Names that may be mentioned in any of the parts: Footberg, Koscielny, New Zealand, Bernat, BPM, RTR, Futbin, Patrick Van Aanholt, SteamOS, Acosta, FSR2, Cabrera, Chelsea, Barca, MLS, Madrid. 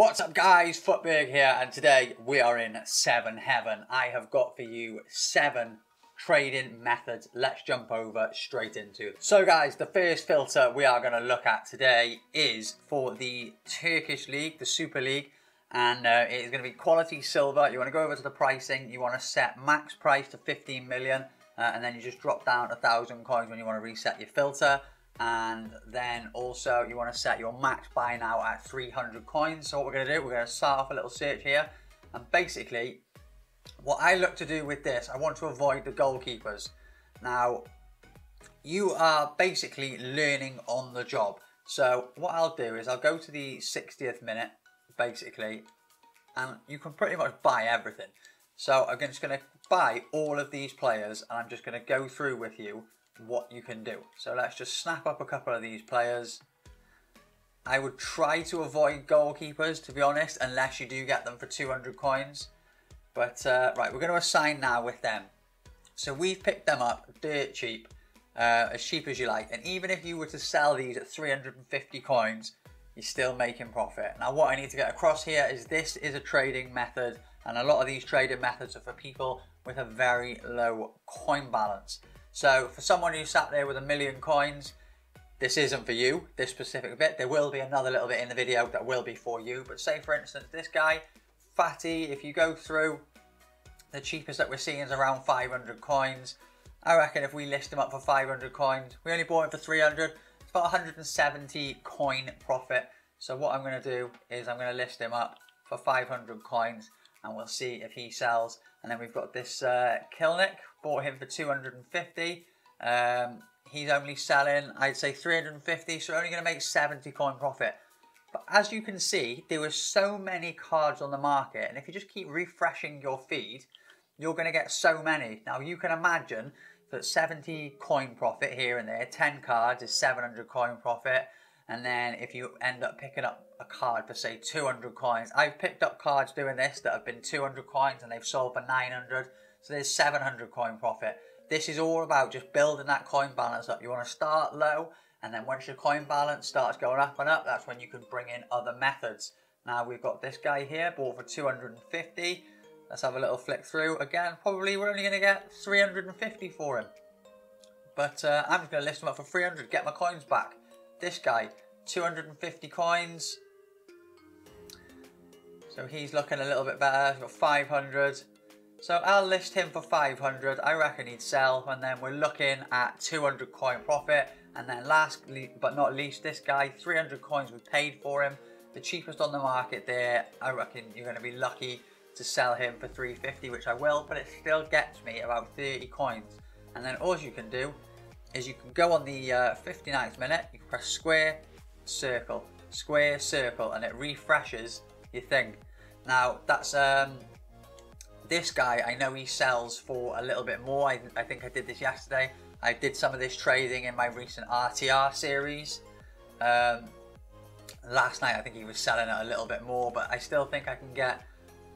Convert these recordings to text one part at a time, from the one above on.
What's up guys, Footberg here, and today we are in 7 heaven. I have got for you 7 trading methods. Let's jump over straight into it. So guys, the first filter we are going to look at today is for the Turkish league, the Super League, and it is going to be quality silver. You want to go over to the pricing, you want to set max price to 15 million, and then you just drop down 1,000 coins when you want to reset your filter. And then also you want to set your max buy now at 300 coins. So what we're going to do, we're going to start off a little search here. And basically, what I look to do with this, I want to avoid the goalkeepers. Now, you are basically learning on the job. So what I'll do is I'll go to the 60th minute, basically, and you can pretty much buy everything. So I'm just going to buy all of these players, and I'm just going to go through with you what you can do. So let's just snap up a couple of these players. I would try to avoid goalkeepers, to be honest, unless you do get them for 200 coins. But right, we're going to assign now with them. So we've picked them up dirt cheap, as cheap as you like. And even if you were to sell these at 350 coins, you're still making profit. Now what I need to get across here is this is a trading method, and a lot of these trading methods are for people with a very low coin balance. So for someone who sat there with 1,000,000 coins, this isn't for you, this specific bit. There will be another little bit in the video that will be for you. But say, for instance, this guy, Fatty, if you go through, the cheapest that we're seeing is around 500 coins. I reckon if we list him up for 500 coins, we only bought him for 300. It's about 170 coin profit. So what I'm going to do is I'm going to list him up for 500 coins, and we'll see if he sells. And then we've got this Kilnick, bought him for 250. He's only selling, I'd say, 350, so only going to make 70 coin profit. But as you can see, there were so many cards on the market, and if you just keep refreshing your feed, you're going to get so many. Now you can imagine that 70 coin profit here and there, 10 cards is 700 coin profit. And then if you end up picking up a card for, say, 200 coins. I've picked up cards doing this that have been 200 coins and they've sold for 900. So there's 700 coin profit. This is all about just building that coin balance up. You want to start low, and then once your coin balance starts going up and up, that's when you can bring in other methods. Now we've got this guy here, bought for 250. Let's have a little flick through. Again, probably we're only going to get 350 for him. But I'm just going to list him up for 300, get my coins back. This guy, 250 coins. So he's looking a little bit better. He's got 500. So I'll list him for 500. I reckon he'd sell. And then we're looking at 200 coin profit. And then lastly, but not least, this guy, 300 coins we paid for him. The cheapest on the market there. I reckon you're going to be lucky to sell him for 350, which I will. But it still gets me about 30 coins. And then all you can do is you can go on the 59th minute, you can press square, circle, and it refreshes your thing. Now, that's this guy, I know he sells for a little bit more. I think I did this yesterday. I did some of this trading in my recent RTR series. Last night, I think he was selling it a little bit more, but I still think I can get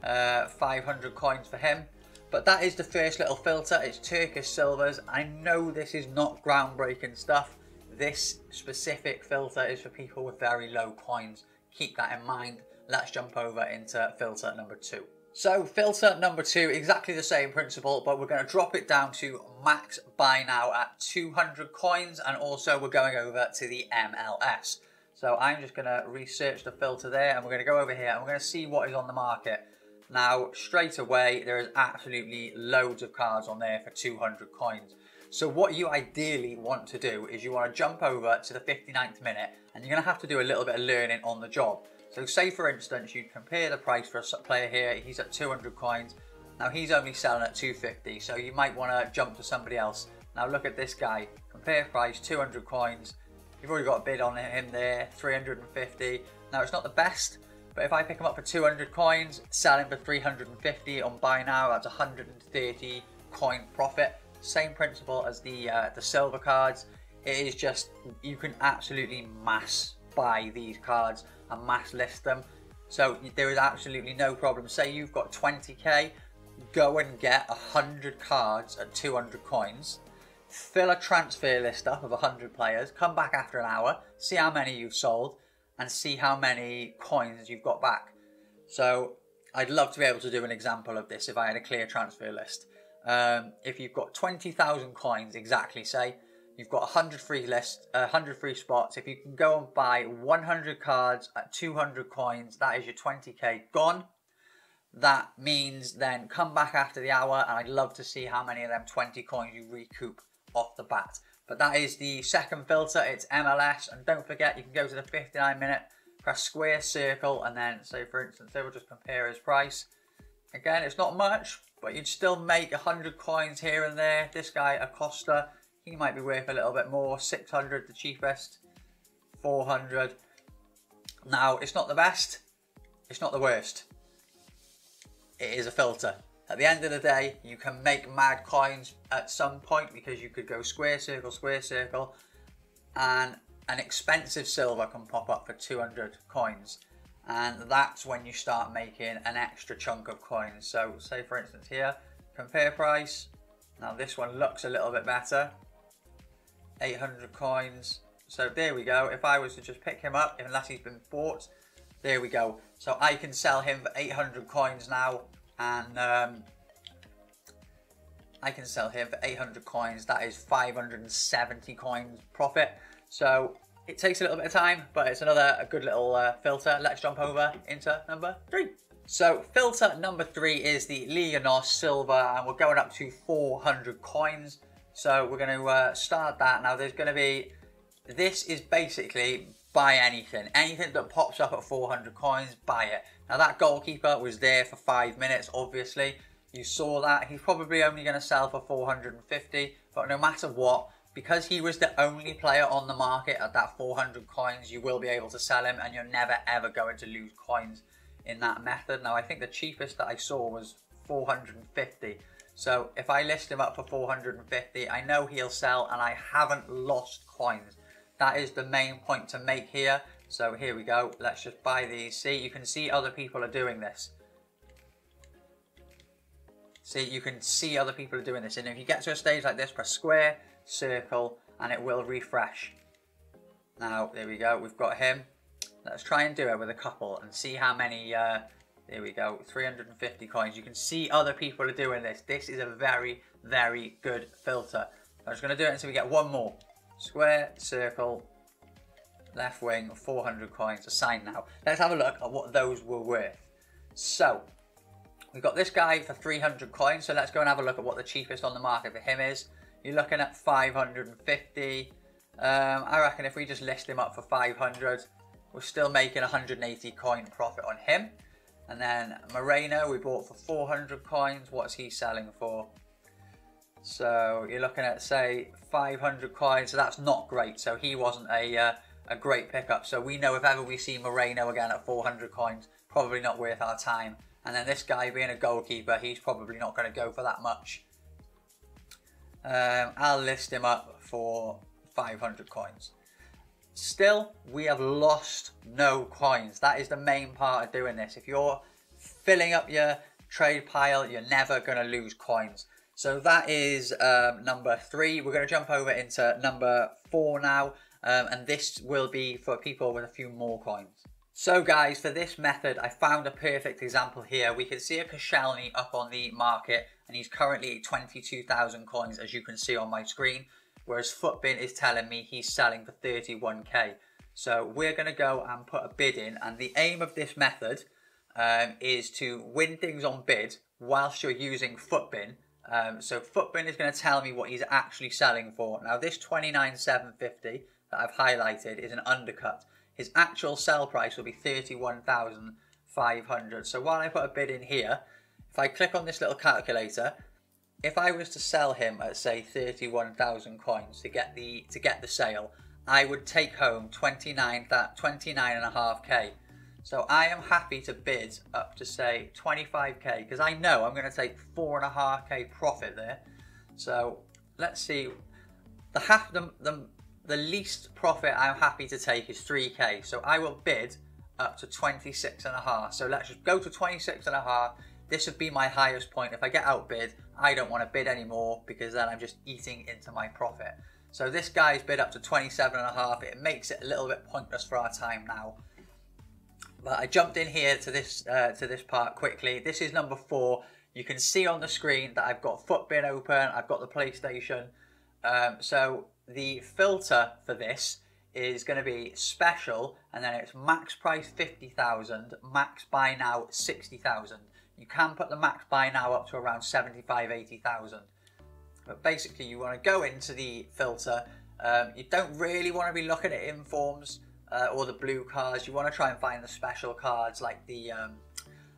500 coins for him. But that is the first little filter, it's Turkish silvers. I know this is not groundbreaking stuff. This specific filter is for people with very low coins. Keep that in mind. Let's jump over into filter number 2. So filter number 2, exactly the same principle, but we're going to drop it down to max buy now at 200 coins, and also we're going over to the MLS. So I'm just going to research the filter there, and we're going to go over here and we're going to see what is on the market. Now, straight away, there is absolutely loads of cards on there for 200 coins. So what you ideally want to do is you want to jump over to the 59th minute, and you're going to have to do a little bit of learning on the job. So say, for instance, you compare the price for a player here. He's at 200 coins. Now, he's only selling at 250, so you might want to jump to somebody else. Now, look at this guy. Compare price, 200 coins. You've already got a bid on him there, 350. Now, it's not the best, but if I pick him up for 200 coins, selling for 350 on buy now, that's 130 coin profit. Same principle as the silver cards. It is just, you can absolutely mass buy these cards and mass list them. So there is absolutely no problem. Say you've got 20k, go and get 100 cards at 200 coins. Fill a transfer list up of 100 players. Come back after an hour, see how many you've sold, and see how many coins you've got back. So I'd love to be able to do an example of this if I had a clear transfer list. If you've got 20,000 coins exactly, say, you've got 100 free spots. If you can go and buy 100 cards at 200 coins, that is your 20k gone. That means then come back after the hour, and I'd love to see how many of them 20 coins you recoup off the bat. But that is the second filter, it's MLS. And don't forget, you can go to the 59-minute, press square, circle, and then say, for instance, they will just compare his price. Again, it's not much, but you'd still make 100 coins here and there. This guy, Acosta, he might be worth a little bit more. 600, the cheapest, 400. Now, it's not the best, it's not the worst. It is a filter. At the end of the day, you can make mad coins at some point, because you could go square, circle, and an expensive silver can pop up for 200 coins. And that's when you start making an extra chunk of coins. So say, for instance, here, compare price. Now this one looks a little bit better, 800 coins. So there we go. If I was to just pick him up, unless he's been bought, there we go. So I can sell him for 800 coins now, and I can sell him for 800 coins. That is 570 coins profit. So it takes a little bit of time, but it's a good little filter. Let's jump over into number three. So filter number three is the Leonos Silver, and we're going up to 400 coins. So we're going to start that. Now there's going to be, this is basically buy anything. Anything that pops up at 400 coins, buy it. Now that goalkeeper was there for 5 minutes, obviously. You saw that. He's probably only going to sell for 450, but no matter what, because he was the only player on the market at that 400 coins, you will be able to sell him, and you're never ever going to lose coins in that method. Now I think the cheapest that I saw was 450. So if I list him up for 450, I know he'll sell and I haven't lost coins. That is the main point to make here. So here we go. Let's just buy these. See, you can see other people are doing this. See, you can see other people are doing this. And if you get to a stage like this, press square, circle, and it will refresh. Now there we go, we've got him. Let's try and do it with a couple and see how many. There we go, 350 coins. You can see other people are doing this. This is a very, very good filter. I'm just going to do it until we get one more. Square, circle, left wing, 400 coins assigned. Now let's have a look at what those were worth. So we've got this guy for 300 coins, so let's go and have a look at what the cheapest on the market for him is. You're looking at 550. I reckon if we just list him up for 500, we're still making 180 coin profit on him. And then Moreno, we bought for 400 coins. What's he selling for? So you're looking at, say, 500 coins. So that's not great. So he wasn't a great pickup. So we know if ever we see Moreno again at 400 coins, probably not worth our time. And then this guy being a goalkeeper, he's probably not going to go for that much. I'll list him up for 500 coins. Still, we have lost no coins. That is the main part of doing this. If you're filling up your trade pile, you're never going to lose coins. So that is number three. We're going to jump over into number four now. And this will be for people with a few more coins. So guys, for this method, I found a perfect example here. We can see a Koscielny up on the market, and he's currently at 22,000 coins, as you can see on my screen. Whereas Futbin is telling me he's selling for 31k. So we're going to go and put a bid in. And the aim of this method is to win things on bid whilst you're using Futbin. So Futbin is going to tell me what he's actually selling for. Now this 29,750 that I've highlighted is an undercut. His actual sell price will be 31,500. So while I put a bid in here, if I click on this little calculator, if I was to sell him at, say, 31,000 coins to get the sale, I would take home 29.5k. So I am happy to bid up to, say, 25k, because I know I'm going to take 4.5k profit there. So let's see, the least profit I'm happy to take is 3k, so I will bid up to 26.5. So let's just go to 26.5. This would be my highest point. If I get outbid, I don't want to bid anymore, because then I'm just eating into my profit. So this guy's bid up to 27.5. It makes it a little bit pointless for our time now. But I jumped in here to this part quickly. This is number 4. You can see on the screen that I've got Futbin open. I've got the PlayStation. So the filter for this is going to be special, and then it's max price 50,000, max buy now 60,000. You can put the max buy now up to around 75,000, 80,000. But basically, you want to go into the filter. You don't really want to be looking at informs or the blue cards. You want to try and find the special cards, like the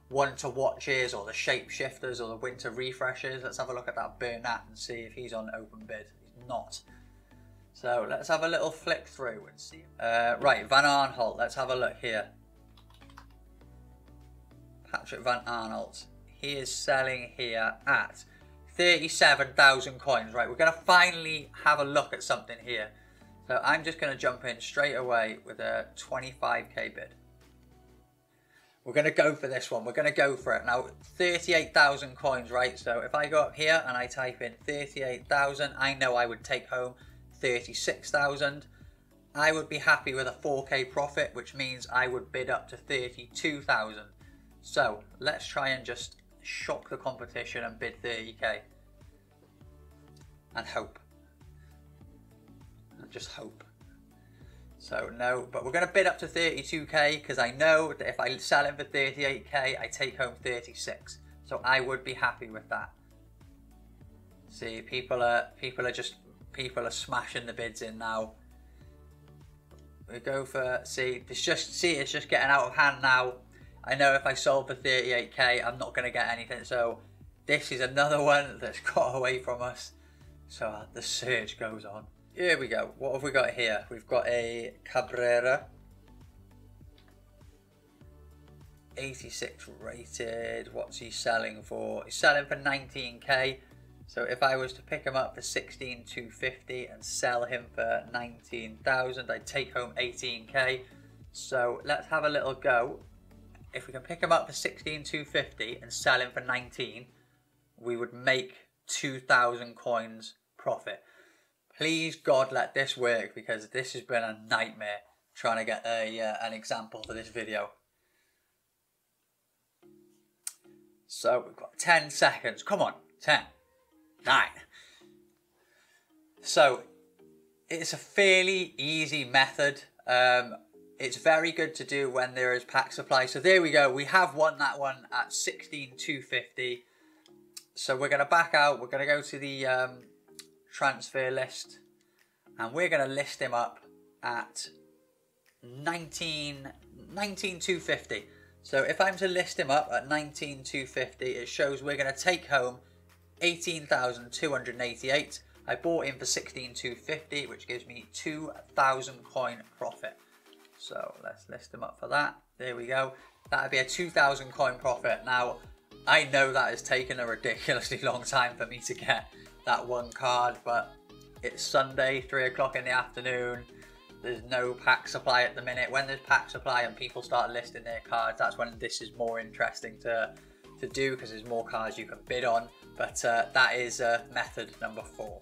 one to watches or the shapeshifters or the winter refreshes. Let's have a look at that Bernat and see if he's on open bid. He's not. So let's have a little flick through and see. Right, Van Aanholt. Let's have a look here. Patrick Van Aanholt. He is selling here at 37,000 coins. Right, we're going to finally have a look at something here. So I'm just going to jump in straight away with a 25k bid. We're going to go for this one. We're going to go for it. Now, 38,000 coins, right? So if I go up here and I type in 38,000, I know I would take home 36,000. I would be happy with a 4k profit, which means I would bid up to 32,000. So let's try and just shock the competition and bid 30k and hope. And just hope. So no, but we're going to bid up to 32k because I know that if I sell it for 38k, I take home 36. So I would be happy with that. See, people are smashing the bids in now. We go for, see, it's just getting out of hand now. I know if I sold for 38k, I'm not going to get anything. So this is another one that's got away from us. So the surge goes on. Here we go. What have we got here? We've got a Cabrera. 86 rated. What's he selling for? He's selling for 19k. So if I was to pick him up for 16,250 and sell him for 19,000, I'd take home 18k. So let's have a little go. If we can pick him up for 16,250 and sell him for 19, we would make 2,000 coins profit. Please God, let this work, because this has been a nightmare trying to get a an example for this video. So we've got 10 seconds. Come on, 10. 9. So it's a fairly easy method. It's very good to do when there is pack supply. So there we go, we have won that one at 16,250. So we're going to back out, we're going to go to the transfer list, and we're going to list him up at 19,250. So if I'm to list him up at 19,250, it shows we're going to take home 18,288. I bought in for 16,250, which gives me 2,000 coin profit. So let's list them up for that. There we go. That'd be a 2,000 coin profit. Now, I know that has taken a ridiculously long time for me to get that one card, but it's Sunday, 3 o'clock in the afternoon. There's no pack supply at the minute. When there's pack supply and people start listing their cards, that's when this is more interesting to do, because there's more cards you can bid on. But that is method number 4.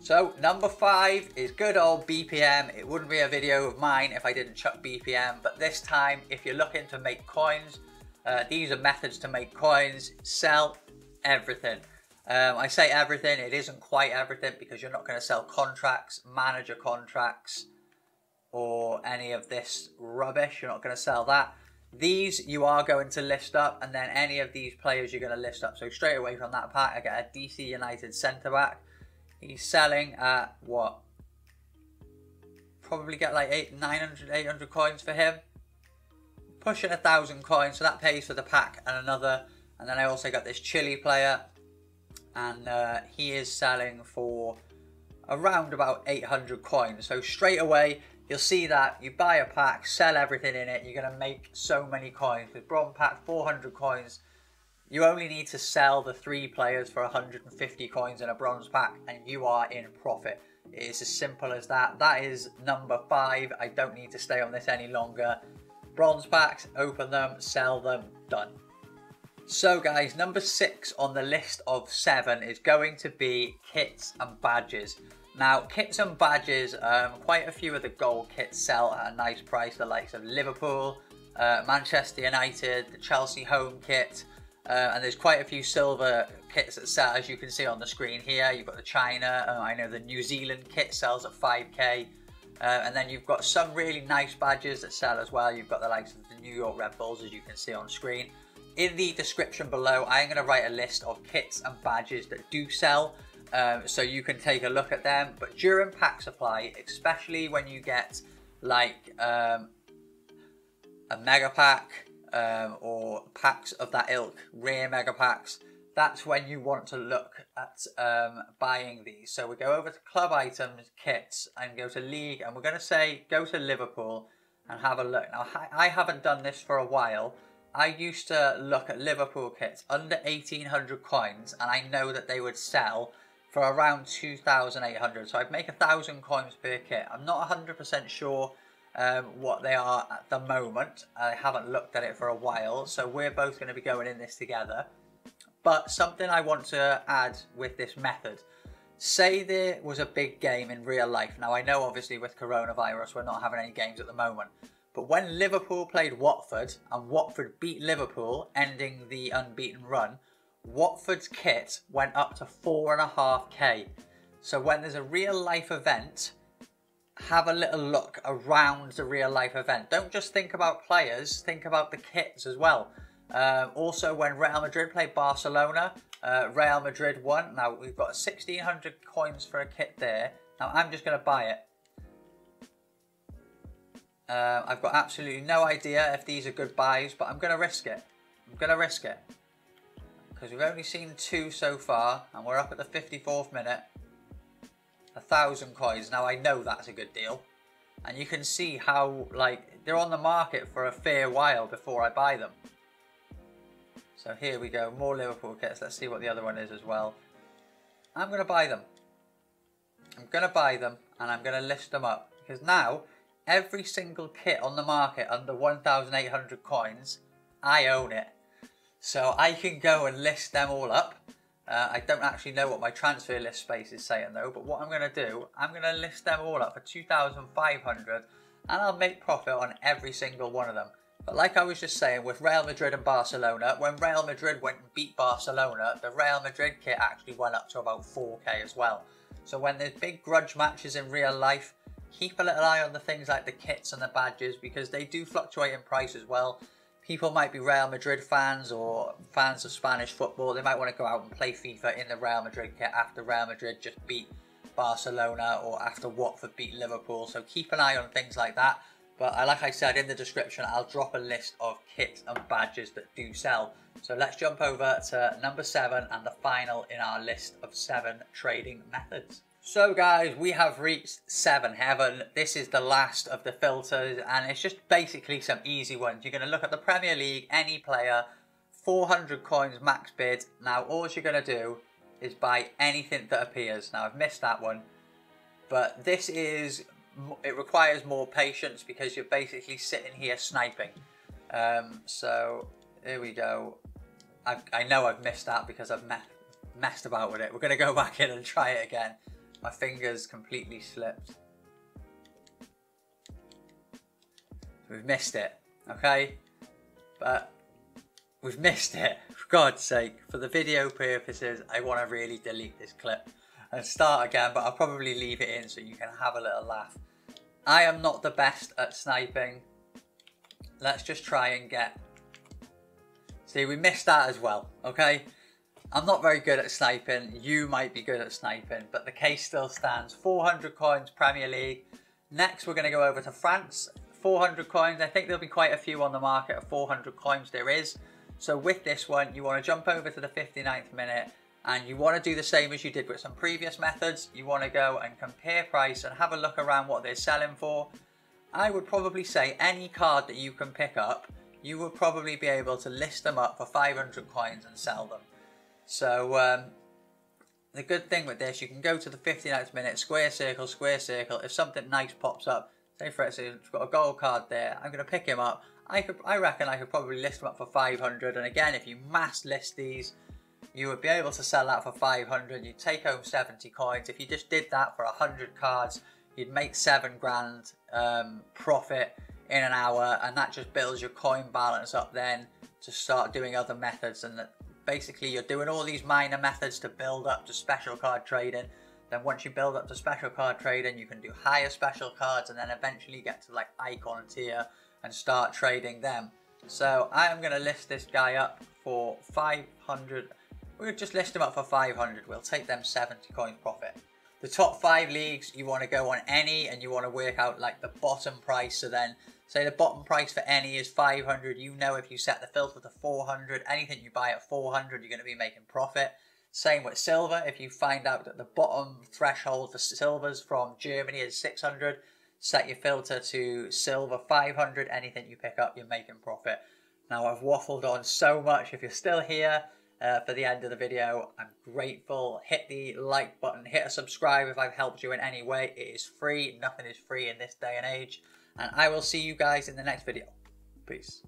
So number 5 is good old BPM. It wouldn't be a video of mine if I didn't chuck BPM, but this time, if you're looking to make coins, these are methods to make coins. Sell everything. I say everything, it isn't quite everything, because you're not going to sell contracts, manager contracts, or any of this rubbish. You're not going to sell that. These you are going to list up, and then any of these players you're going to list up. So straight away from that pack, I get a DC United centre-back. He's selling at what? Probably get like 800 coins for him. Pushing 1,000 coins, so that pays for the pack and another. And then I also got this Chile player, and he is selling for around about 800 coins. So straight away, you'll see that you buy a pack, sell everything in it, you're going to make so many coins. With bronze pack, 400 coins. You only need to sell the 3 players for 150 coins in a bronze pack, and you are in profit. It is as simple as that. That is number 5. I don't need to stay on this any longer. Bronze packs, open them, sell them, done. So guys, number 6 on the list of 7 is going to be kits and badges. Now, kits and badges, quite a few of the gold kits sell at a nice price, the likes of Liverpool, Manchester United, the Chelsea home kit, and there's quite a few silver kits that sell, as you can see on the screen here. You've got the China, I know the New Zealand kit sells at 5k, and then you've got some really nice badges that sell as well. You've got the likes of the New York Red Bulls, as you can see on screen. In the description below, I'm going to write a list of kits and badges that do sell, so you can take a look at them. But during pack supply, especially when you get like a mega pack or packs of that ilk, rare mega packs, that's when you want to look at buying these. So we go over to club items, kits, and go to league, and we're going to say go to Liverpool and have a look. Now I haven't done this for a while. I used to look at Liverpool kits under 1800 coins, and I know that they would sell for around 2800, so I'd make 1000 coins per kit. I'm not 100% sure what they are at the moment. I haven't looked at it for a while, so we're both going to be going in this together. But something I want to add with this method, say there was a big game in real life. Now I know obviously with coronavirus we're not having any games at the moment, but when Liverpool played Watford and Watford beat Liverpool, ending the unbeaten run, Watford's kit went up to 4.5k. So when there's a real life event, have a little look around the real life event. Don't just think about players, think about the kits as well. Also when Real Madrid played Barcelona, Real Madrid won. Now we've got 1600 coins for a kit there. Now I'm just going to buy it. I've got absolutely no idea if these are good buys, but I'm going to risk it. I'm going to risk it. Because we've only seen 2 so far, and we're up at the 54th minute. 1000 coins. Now I know that's a good deal. And you can see how, like, they're on the market for a fair while before I buy them. So here we go. More Liverpool kits. Let's see what the other one is as well. I'm going to buy them. I'm going to buy them, and I'm going to list them up. Because now, every single kit on the market under 1,800 coins, I own it. So I can go and list them all up. I don't actually know what my transfer list space is saying though, but what I'm going to do, I'm going to list them all up for 2,500, and I'll make profit on every single one of them. But like I was just saying, with Real Madrid and Barcelona, when Real Madrid went and beat Barcelona, the Real Madrid kit actually went up to about 4k as well. So when there's big grudge matches in real life, keep a little eye on the things like the kits and the badges, because they do fluctuate in price as well. People might be Real Madrid fans or fans of Spanish football. They might want to go out and play FIFA in the Real Madrid kit after Real Madrid just beat Barcelona or after Watford beat Liverpool. So keep an eye on things like that. But like I said, in the description, I'll drop a list of kits and badges that do sell. So let's jump over to number 7 and the final in our list of 7 trading methods. So guys, we have reached 7 heaven. This is the last of the filters, and it's just basically some easy ones. You're going to look at the Premier League, any player, 400 coins max bid. Now all you're going to do is buy anything that appears. Now I've missed that one, but this is, it requires more patience because you're basically sitting here sniping. So here we go. I know I've missed that because I've messed about with it. We're going to go back in and try it again. My fingers completely slipped. We've missed it, okay? But we've missed it, for God's sake. For the video purposes, I want to really delete this clip and start again, but I'll probably leave it in so you can have a little laugh. I am not the best at sniping. Let's just try and get... See, we missed that as well, okay? I'm not very good at sniping. You might be good at sniping, but the case still stands. 400 coins, Premier League. Next, we're going to go over to France. 400 coins. I think there'll be quite a few on the market at 400 coins. There is. So with this one, you want to jump over to the 59th minute, and you want to do the same as you did with some previous methods. You want to go and compare price and have a look around what they're selling for. I would probably say any card that you can pick up, you will probably be able to list them up for 500 coins and sell them. So the good thing with this, you can go to the 59th minute, square circle, square circle. If something nice pops up, say for instance, it's got a gold card there, I'm going to pick him up. I reckon I could probably list him up for 500. And again, if you mass list these, you would be able to sell that for 500. You'd take home 70 coins. If you just did that for 100 cards, you'd make 7 grand profit. in an hour, and that just builds your coin balance up then to start doing other methods. And that basically you're doing all these minor methods to build up to special card trading. Then once you build up to special card trading, you can do higher special cards and then eventually get to like icon tier and start trading them. So I am going to list this guy up for 500. We'll just list him up for 500. We'll take them 70 coins profit. The top 5 leagues, you want to go on any, and you want to work out like the bottom price. So then say the bottom price for any is 500. You know, if you set the filter to 400, anything you buy at 400, you're going to be making profit. Same with silver. If you find out that the bottom threshold for silvers from Germany is 600, set your filter to silver 500. Anything you pick up, you're making profit. Now, I've waffled on so much. If you're still here for the end of the video, I'm grateful. Hit the like button, hit a subscribe if I've helped you in any way. It is free. Nothing is free in this day and age. And I will see you guys in the next video. Peace.